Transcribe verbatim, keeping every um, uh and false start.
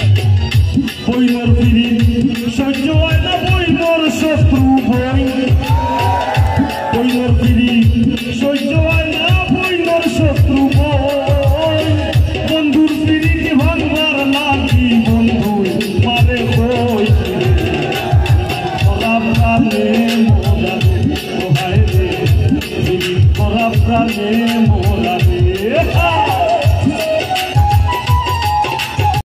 Boynur filin Şöncü ayla boynur Şöftru boy Boynur filin Şöncü ayla boynur Şöftru boy Bondur filin divan var Laki bondur Mare boy Korab rane Korab rane Korab rane